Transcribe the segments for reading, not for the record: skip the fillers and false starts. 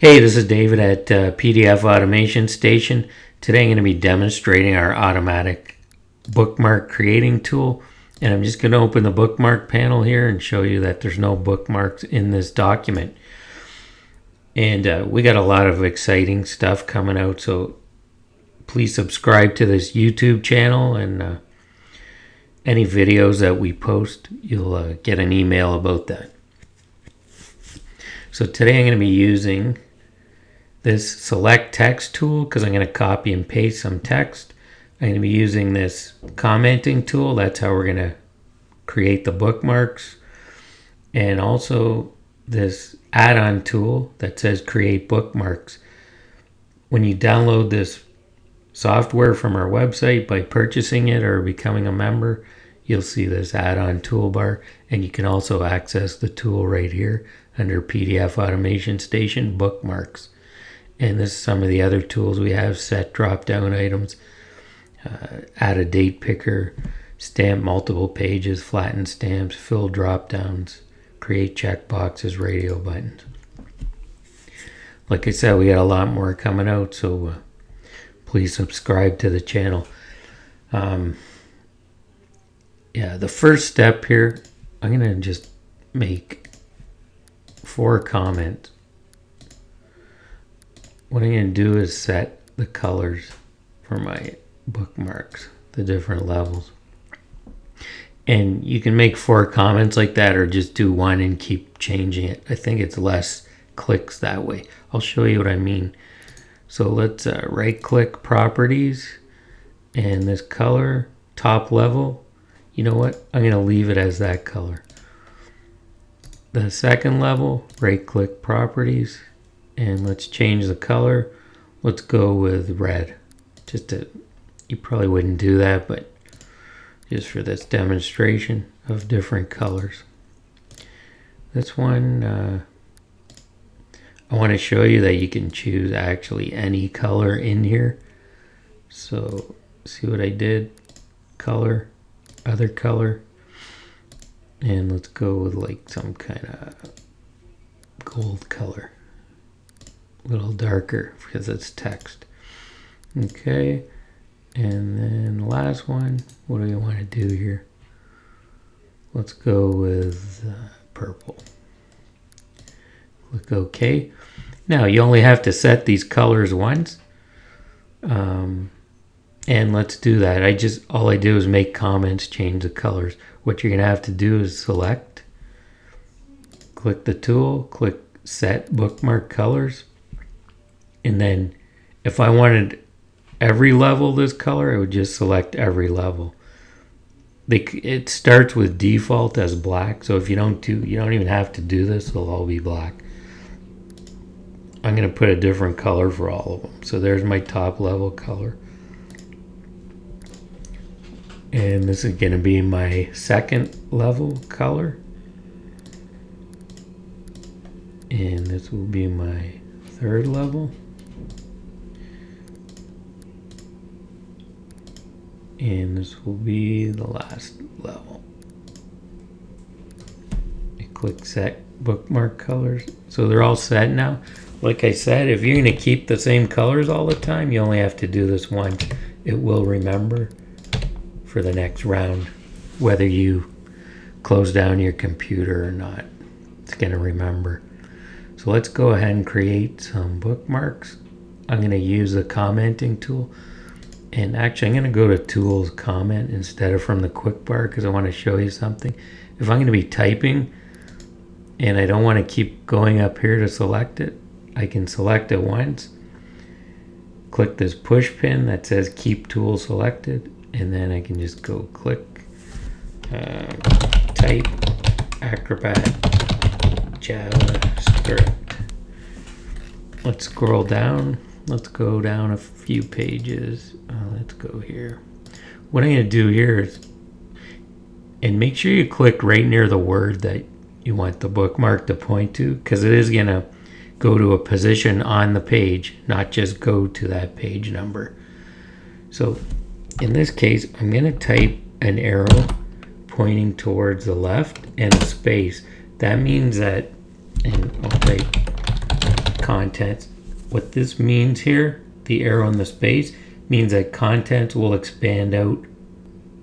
Hey, this is David at PDF Automation Station. Today I'm going to be demonstrating our automatic bookmark creating tool. And I'm just going to open the bookmark panel here and show you that there's no bookmarks in this document. And we got a lot of exciting stuff coming out. So please subscribe to this YouTube channel, and any videos that we post, you'll get an email about that. So today I'm going to be using this select text tool because I'm going to copy and paste some text. I'm going to be using this commenting tool. That's how we're going to create the bookmarks. And also this add-on tool that says create bookmarks. When you download this software from our website by purchasing it or becoming a member, you'll see this add-on toolbar, and you can also access the tool right here under PDF Automation Station Bookmarks. And this is some of the other tools we have: set drop-down items, add a date picker, stamp multiple pages, flatten stamps, fill drop-downs, create checkboxes, radio buttons. Like I said, we got a lot more coming out, so please subscribe to the channel. Yeah, the first step here, I'm going to just make 4 comments. What I'm going to do is set the colors for my bookmarks, the different levels. And you can make 4 comments like that, or just do 1 and keep changing it. I think it's less clicks that way. I'll show you what I mean. So let's right-click Properties, and this color, top level, you know what? I'm going to leave it as that color. The second level, right-click Properties, and let's change the color. Let's go with red. You probably wouldn't do that, but just for this demonstration of different colors. This one, I want to show you that you can choose actually any color in here. So see what I did? Color, other color, and let's go with like some kind of gold color, a little darker because it's text. Okay, and then the last one, what do we want to do here? Let's go with purple. Click OK. Now you only have to set these colors once. And let's do that. All I do is make comments, change the colors. What you're going to have to do is select, click the tool, click set bookmark colors. And then if I wanted every level this color, I would just select every level. It starts with default as black. So if you don't even have to do this, it'll all be black. I'm going to put a different color for all of them. So there's my top level color. And this is going to be my second level color. And this will be my third level. And this will be the last level. I click set bookmark colors. So they're all set now. Like I said, if you're going to keep the same colors all the time, you only have to do this once. It will remember for the next round, whether you close down your computer or not. It's going to remember. So let's go ahead and create some bookmarks. I'm going to use the commenting tool. And actually, I'm going to go to Tools, Comment, instead of from the quick bar, because I want to show you something. If I'm going to be typing and I don't want to keep going up here to select it, I can select it once, click this push pin that says Keep Tool Selected, and then I can just go click, type Acrobat JavaScript. Let's scroll down. Let's go down a few pages. Let's go here. What I'm going to do here is, and make sure you click right near the word that you want the bookmark to point to, because it is going to go to a position on the page, not just go to that page number. So in this case, I'm going to type an arrow pointing towards the left and a space. That means that, and I'll type content. What this means here, the arrow in the space, means that content will expand out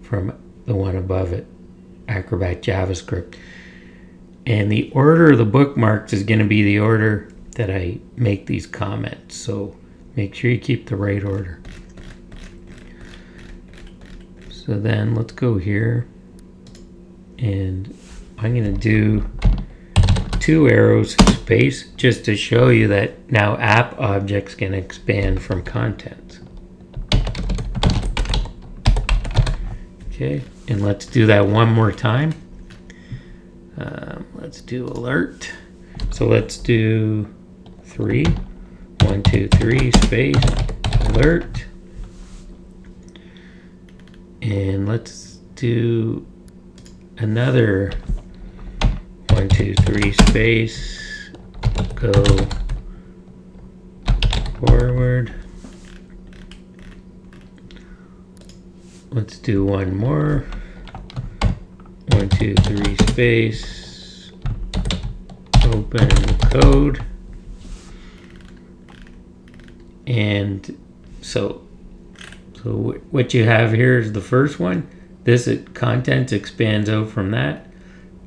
from the one above it, Acrobat JavaScript. And the order of the bookmarks is going to be the order that I make these comments. So make sure you keep the right order. So then let's go here, and I'm going to do 2 arrows space just to show you that now app objects can expand from content. Okay, and let's do that one more time. Let's do alert. So let's do 3, 1, 2, 3 space alert, and let's do another 1, 2, 3 space go forward. Let's do one more. 1, 2, 3 space open code. And so what you have here is the first one. This content expands out from that.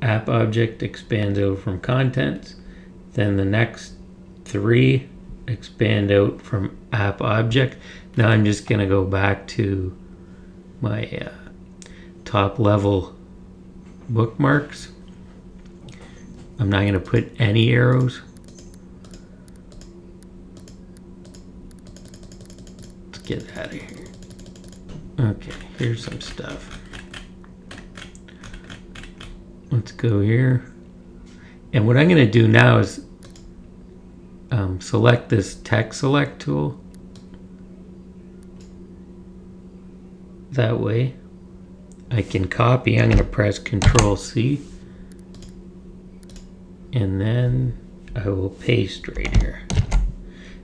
App object expands out from contents. Then the next 3 expand out from app object. Now I'm just going to go back to my top level bookmarks. I'm not going to put any arrows. Let's get out of here. Okay, here's some stuff. Let's go here. And what I'm going to do now is select this text select tool that way. I can copy. I'm going to press Control C, and then I will paste right here.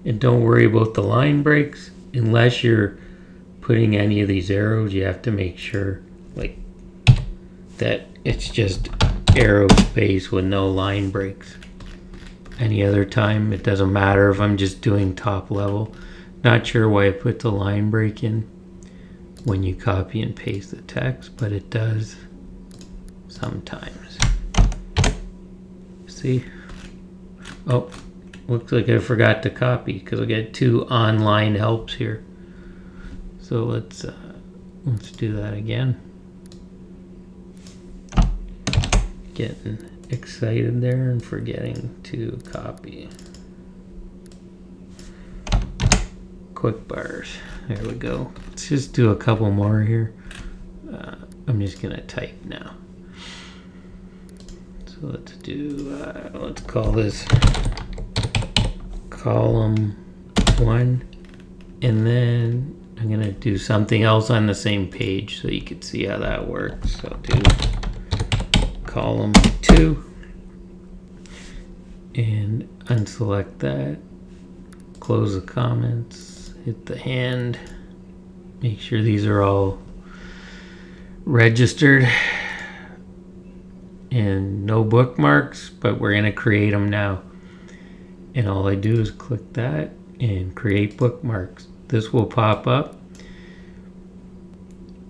And don't worry about the line breaks. Unless you're putting any of these arrows, you have to make sure like that it's just arrow space with no line breaks. Any other time, it doesn't matter if I'm just doing top level. Not sure why I put the line break in when you copy and paste the text, but it does sometimes. See? Oh, looks like I forgot to copy because I got 2 online helps here. So let's do that again. Getting excited there and forgetting to copy. Quick bars. There we go. Let's just do a couple more here. I'm just gonna type now. So let's do. Let's call this column 1, and then I'm gonna do something else on the same page so you can see how that works. So I'll do column 2 and unselect that. Close the comments. Hit the hand. Make sure these are all registered and no bookmarks, but we're going to create them now. And all I do is click that and create bookmarks. This will pop up.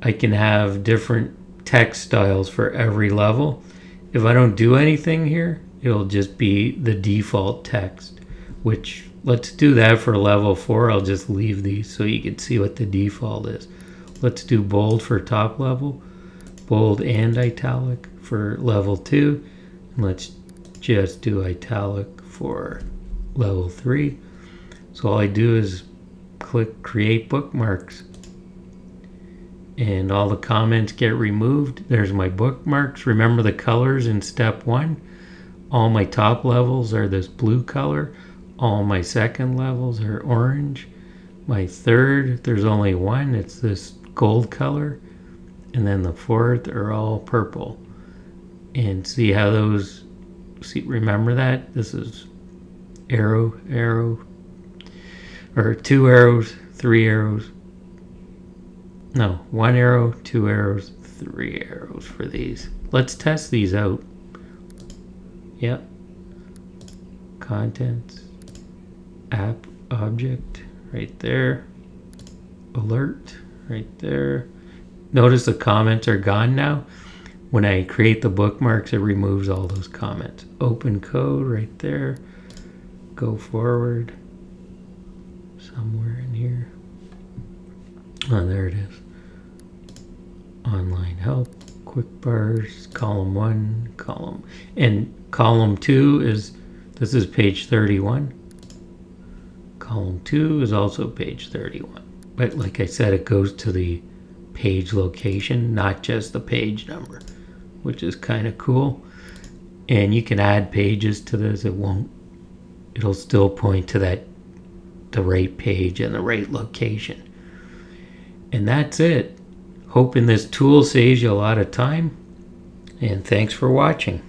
I can have different text styles for every level. If I don't do anything here, it'll just be the default text, which let's do that for level 4. I'll just leave these so you can see what the default is. Let's do bold for top level, bold and italic for level 2. And let's just do italic for level 3. So all I do is click create bookmarks. And all the comments get removed. There's my bookmarks. Remember the colors in step 1. All my top levels are this blue color. All my second levels are orange. My third, there's only one, it's this gold color. And then the 4th are all purple. And see how those, see, remember that? This is arrow, arrow, or 2 arrows, 3 arrows. No, 1 arrow, 2 arrows, 3 arrows for these. Let's test these out. Yep. Contents. app object right there, alert right there. Notice the comments are gone now. When I create the bookmarks, it removes all those comments. Open code right there, go forward somewhere in here. Oh, there it is. Online help, quick bars, column 1, column, and column 2 is, this is page 31. Column 2 is also page 31. But like I said, it goes to the page location, not just the page number, which is kind of cool. And you can add pages to this. It won't, it'll still point to that, the right page and the right location. And that's it. Hoping this tool saves you a lot of time, and thanks for watching.